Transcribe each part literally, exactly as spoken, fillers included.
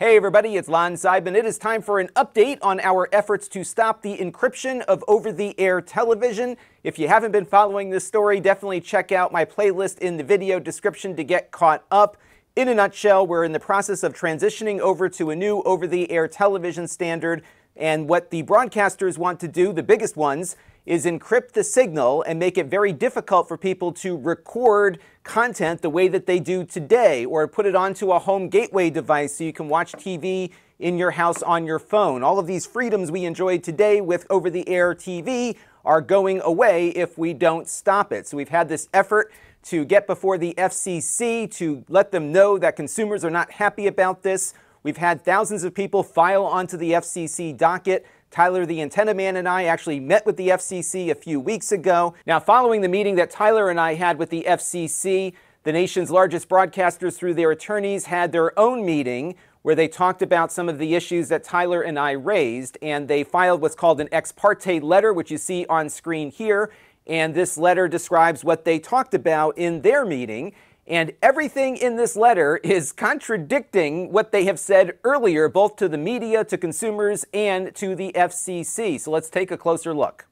Hey everybody, it's Lon Seidman. It is time for an update on our efforts to stop the encryption of over-the-air television. If you haven't been following this story, definitely check out my playlist in the video description to get caught up. In a nutshell, we're in the process of transitioning over to a new over-the-air television standard, and what the broadcasters want to do, the biggest ones, is encrypt the signal and make it very difficult for people to record content the way that they do today, or put it onto a home gateway device so you can watch T V in your house on your phone. All of these freedoms we enjoy today with over-the-air T V are going away if we don't stop it. So we've had this effort to get before the F C C to let them know that consumers are not happy about this. We've had thousands of people file onto the F C C docket. Tyler the Antenna Man and I actually met with the F C C a few weeks ago. Now, following the meeting that Tyler and I had with the F C C, the nation's largest broadcasters through their attorneys had their own meeting where they talked about some of the issues that Tyler and I raised, and they filed what's called an ex parte letter, which you see on screen here, and this letter describes what they talked about in their meeting. And everything in this letter is contradicting what they have said earlier, both to the media, to consumers, and to the F C C. So let's take a closer look.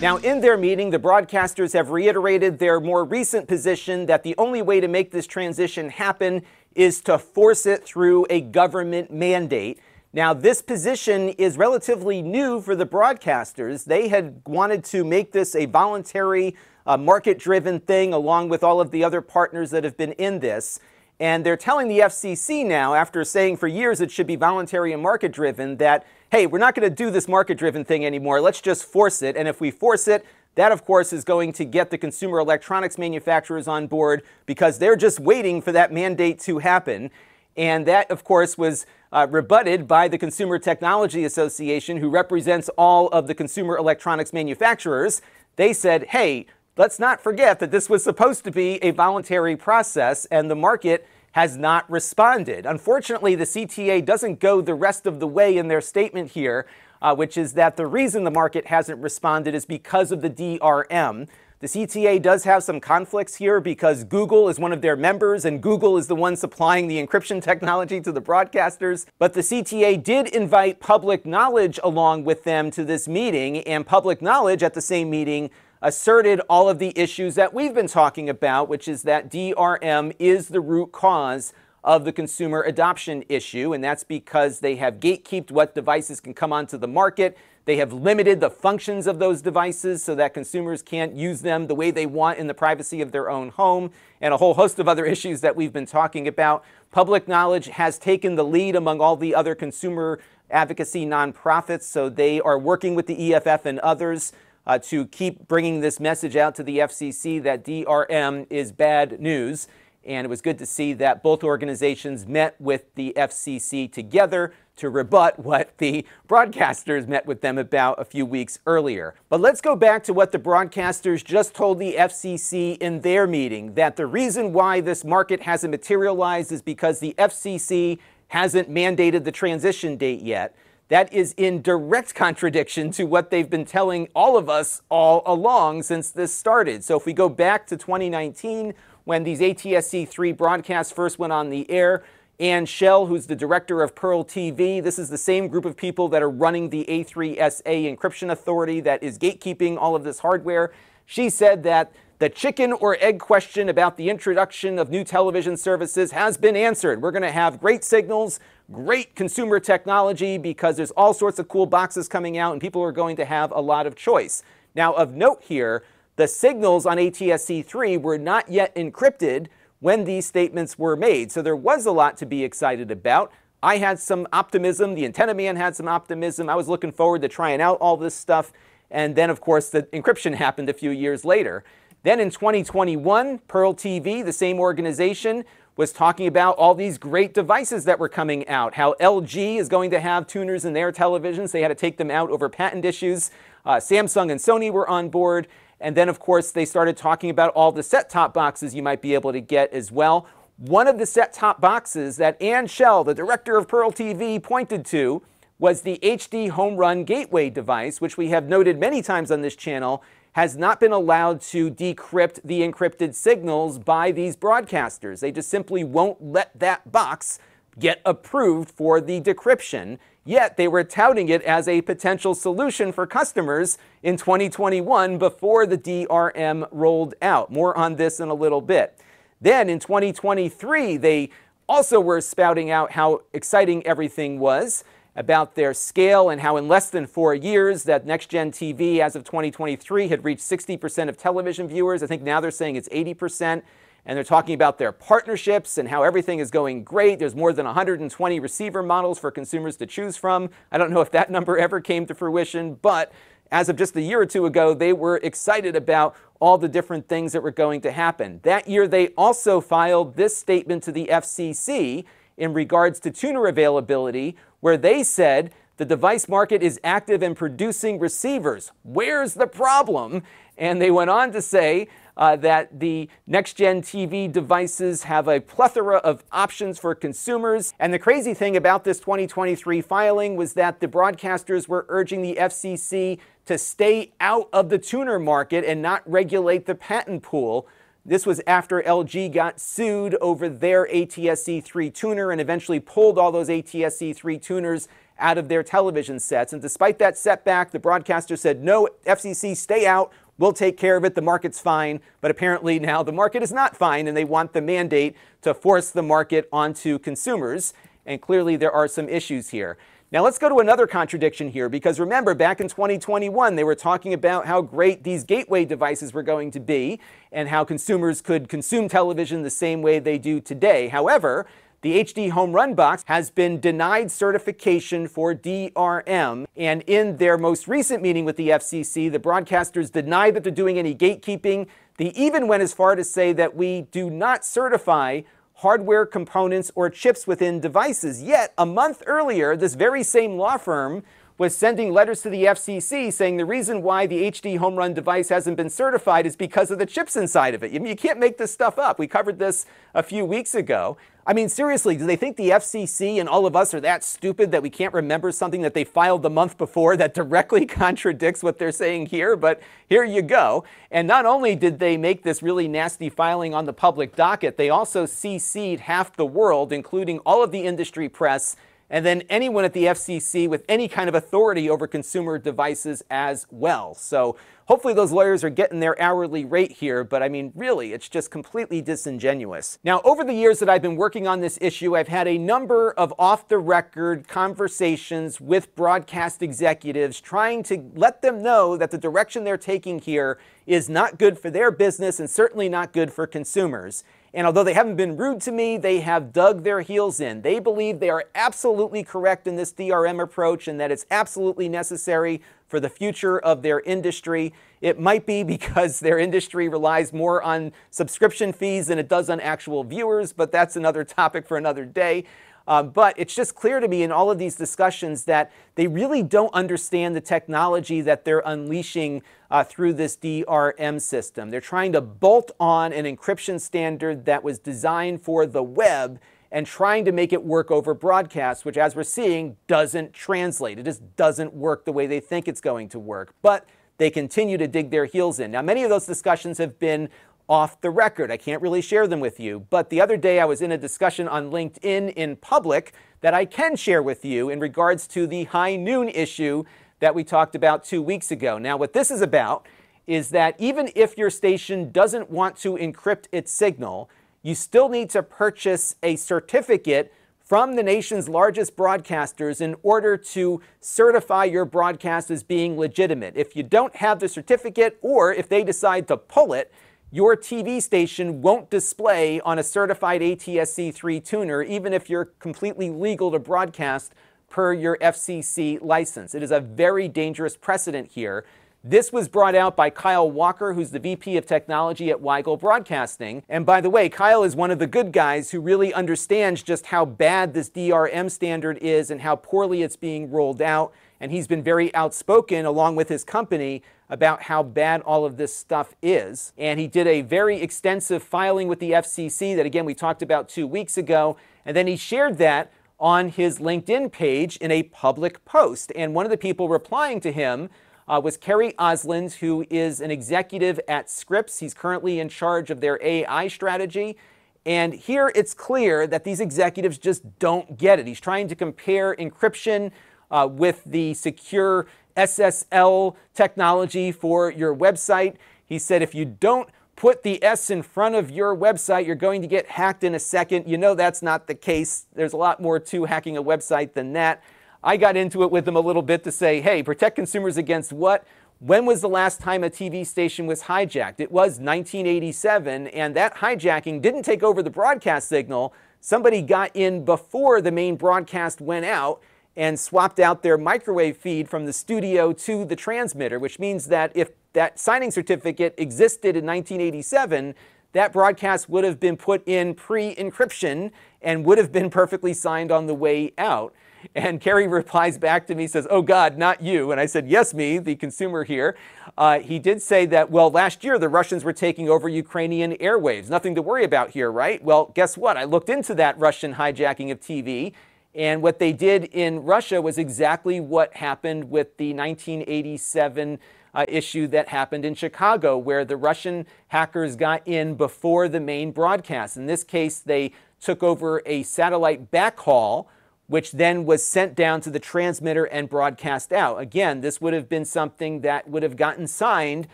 Now, in their meeting, the broadcasters have reiterated their more recent position that the only way to make this transition happen is to force it through a government mandate. Now, this position is relatively new for the broadcasters. They had wanted to make this a voluntary, uh, market-driven thing along with all of the other partners that have been in this. And they're telling the F C C now, after saying for years it should be voluntary and market-driven, that, hey, we're not going to do this market-driven thing anymore. Let's just force it. And if we force it, that, of course, is going to get the consumer electronics manufacturers on board because they're just waiting for that mandate to happen. And that, of course, was uh, rebutted by the Consumer Technology Association, who represents all of the consumer electronics manufacturers. They said, hey, let's not forget that this was supposed to be a voluntary process, and the market has not responded. Unfortunately, the C T A doesn't go the rest of the way in their statement here, uh, which is that the reason the market hasn't responded is because of the D R M. The C T A does have some conflicts here because Google is one of their members, and Google is the one supplying the encryption technology to the broadcasters. But the C T A did invite Public Knowledge along with them to this meeting, and Public Knowledge at the same meeting asserted all of the issues that we've been talking about, which is that D R M is the root cause of the consumer adoption issue, and that's because they have gatekept what devices can come onto the market. They have limited the functions of those devices so that consumers can't use them the way they want in the privacy of their own home, and a whole host of other issues that we've been talking about. Public Knowledge has taken the lead among all the other consumer advocacy nonprofits, so they are working with the E F F and others uh, to keep bringing this message out to the F C C that D R M is bad news. And it was good to see that both organizations met with the F C C together to rebut what the broadcasters met with them about a few weeks earlier. But let's go back to what the broadcasters just told the F C C in their meeting, that the reason why this market hasn't materialized is because the F C C hasn't mandated the transition date yet. That is in direct contradiction to what they've been telling all of us all along since this started. So if we go back to twenty nineteen, when these A T S C three broadcasts first went on the air, Anne Schell, who's the director of Pearl T V, this is the same group of people that are running the A three S A encryption authority that is gatekeeping all of this hardware. She said that the chicken or egg question about the introduction of new television services has been answered. We're going to have great signals, great consumer technology, because there's all sorts of cool boxes coming out and people are going to have a lot of choice. Now, of note here, the signals on A T S C three were not yet encrypted when these statements were made, so there was a lot to be excited about. I had some optimism, the Antenna Man had some optimism, I was looking forward to trying out all this stuff, and then of course the encryption happened a few years later. Then in twenty twenty-one, Pearl T V, the same organization, was talking about all these great devices that were coming out, how L G is going to have tuners in their televisions, they had to take them out over patent issues, uh, Samsung and Sony were on board. And then, of course, they started talking about all the set-top boxes you might be able to get as well. One of the set-top boxes that Anne Schell, the director of Pearl T V, pointed to was the H D Home Run Gateway device, which we have noted many times on this channel, has not been allowed to decrypt the encrypted signals by these broadcasters. They just simply won't let that box get approved for the decryption, yet they were touting it as a potential solution for customers in twenty twenty-one before the D R M rolled out. More on this in a little bit. Then in twenty twenty-three, they also were spouting out how exciting everything was about their scale and how in less than four years that NextGen T V as of twenty twenty-three had reached sixty percent of television viewers. I think now they're saying it's eighty percent. And they're talking about their partnerships and how everything is going great. There's more than one hundred twenty receiver models for consumers to choose from. I don't know if that number ever came to fruition, but as of just a year or two ago, they were excited about all the different things that were going to happen. That year, they also filed this statement to the F C C in regards to tuner availability, where they said, the device market is active in producing receivers. Where's the problem? And they went on to say uh, that the NextGen T V devices have a plethora of options for consumers. And the crazy thing about this twenty twenty-three filing was that the broadcasters were urging the F C C to stay out of the tuner market and not regulate the patent pool. This was after L G got sued over their A T S C three tuner and eventually pulled all those A T S C three tuners out of their television sets. And despite that setback, the broadcaster said, no, F C C, stay out. We'll take care of it. The market's fine. But apparently now the market is not fine, and they want the mandate to force the market onto consumers. And clearly there are some issues here. Now let's go to another contradiction here, because remember, back in twenty twenty-one, they were talking about how great these gateway devices were going to be and how consumers could consume television the same way they do today. However, the H D Home Run box has been denied certification for D R M, and in their most recent meeting with the F C C, the broadcasters deny that they're doing any gatekeeping. They even went as far to say that we do not certify hardware components or chips within devices. Yet, a month earlier, this very same law firm was sending letters to the F C C saying the reason why the H D Home Run device hasn't been certified is because of the chips inside of it. I mean, you can't make this stuff up. We covered this a few weeks ago. I mean, seriously, do they think the F C C and all of us are that stupid that we can't remember something that they filed the month before that directly contradicts what they're saying here? But here you go. And not only did they make this really nasty filing on the public docket, they also C C'd half the world, including all of the industry press, and then anyone at the F C C with any kind of authority over consumer devices as well. So hopefully those lawyers are getting their hourly rate here, but I mean, really, it's just completely disingenuous. Now, over the years that I've been working on this issue, I've had a number of off-the-record conversations with broadcast executives trying to let them know that the direction they're taking here is not good for their business and certainly not good for consumers. And although they haven't been rude to me, they have dug their heels in. They believe they are absolutely correct in this D R M approach and that it's absolutely necessary for the future of their industry. It might be because their industry relies more on subscription fees than it does on actual viewers, but that's another topic for another day. Uh, but it's just clear to me in all of these discussions that they really don't understand the technology that they're unleashing uh, through this D R M system. They're trying to bolt on an encryption standard that was designed for the web and trying to make it work over broadcast, which, as we're seeing, doesn't translate. It just doesn't work the way they think it's going to work. But they continue to dig their heels in. Now, many of those discussions have been off the record. I can't really share them with you. But the other day I was in a discussion on LinkedIn in public that I can share with you in regards to the high noon issue that we talked about two weeks ago. Now, what this is about is that even if your station doesn't want to encrypt its signal, you still need to purchase a certificate from the nation's largest broadcasters in order to certify your broadcast as being legitimate. If you don't have the certificate, or if they decide to pull it, your T V station won't display on a certified A T S C three tuner, even if you're completely legal to broadcast per your F C C license. It is a very dangerous precedent here. This was brought out by Kyle Walker, who's the V P of Technology at Weigel Broadcasting. And by the way, Kyle is one of the good guys who really understands just how bad this D R M standard is and how poorly it's being rolled out. And he's been very outspoken, along with his company, about how bad all of this stuff is. And he did a very extensive filing with the F C C that, again, we talked about two weeks ago. And then he shared that on his LinkedIn page in a public post. And one of the people replying to him uh, was Kerry Oslund, who is an executive at Scripps. He's currently in charge of their A I strategy. And here it's clear that these executives just don't get it. He's trying to compare encryption uh, with the secure S S L technology for your website. He said, if you don't put the S in front of your website, you're going to get hacked in a second. You know that's not the case. There's a lot more to hacking a website than that. I got into it with them a little bit to say, hey, protect consumers against what? When was the last time a T V station was hijacked? It was nineteen eighty-seven, and that hijacking didn't take over the broadcast signal. Somebody got in before the main broadcast went out and swapped out their microwave feed from the studio to the transmitter, which means that if that signing certificate existed in nineteen eighty-seven, that broadcast would have been put in pre-encryption and would have been perfectly signed on the way out. And Kerry replies back to me, says, oh God, not you. And I said, yes, me, the consumer here. Uh, he did say that, well, last year the Russians were taking over Ukrainian airwaves. Nothing to worry about here, right? Well, guess what? I looked into that Russian hijacking of T V, and what they did in Russia was exactly what happened with the nineteen eighty-seven uh, issue that happened in Chicago, where the Russian hackers got in before the main broadcast. In this case, they took over a satellite backhaul, which then was sent down to the transmitter and broadcast out. Again, this would have been something that would have gotten signed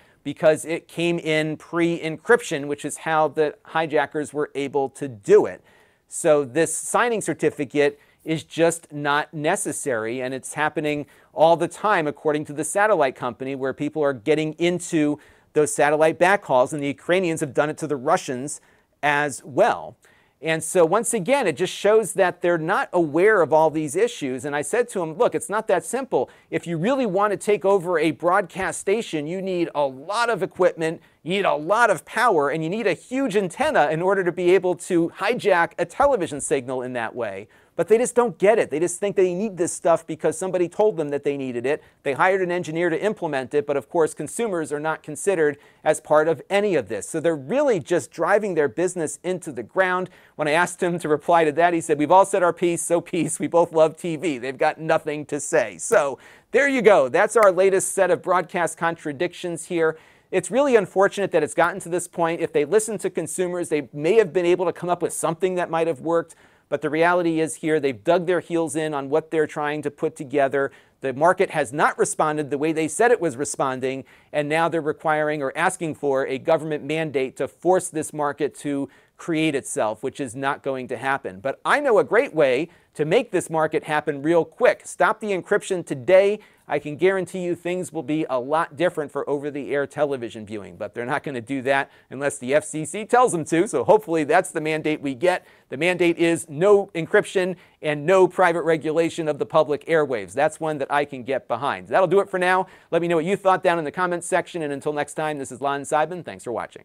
because it came in pre-encryption, which is how the hijackers were able to do it. So this signing certificate is just not necessary, and it's happening all the time, according to the satellite company, where people are getting into those satellite backhauls, and the Ukrainians have done it to the Russians as well. And so once again, it just shows that they're not aware of all these issues. And I said to him, look, it's not that simple. If you really want to take over a broadcast station, you need a lot of equipment, you need a lot of power, and you need a huge antenna in order to be able to hijack a television signal in that way. But they just don't get it. They just think they need this stuff because somebody told them that they needed it. They hired an engineer to implement it, but of course, consumers are not considered as part of any of this. So they're really just driving their business into the ground. When I asked him to reply to that, he said, we've all said our piece, so peace. We both love T V. They've got nothing to say. So there you go. That's our latest set of broadcast contradictions here. It's really unfortunate that it's gotten to this point. If they listened to consumers, they may have been able to come up with something that might have worked. But the reality is here, they've dug their heels in on what they're trying to put together. The market has not responded the way they said it was responding, and now they're requiring or asking for a government mandate to force this market to create itself, which is not going to happen. But I know a great way to make this market happen real quick. Stop the encryption today. I can guarantee you things will be a lot different for over-the-air television viewing, but they're not going to do that unless the F C C tells them to, so hopefully that's the mandate we get. The mandate is no encryption and no private regulation of the public airwaves. That's one that I can get behind. That'll do it for now. Let me know what you thought down in the comments section, and until next time, this is Lon Seidman. Thanks for watching.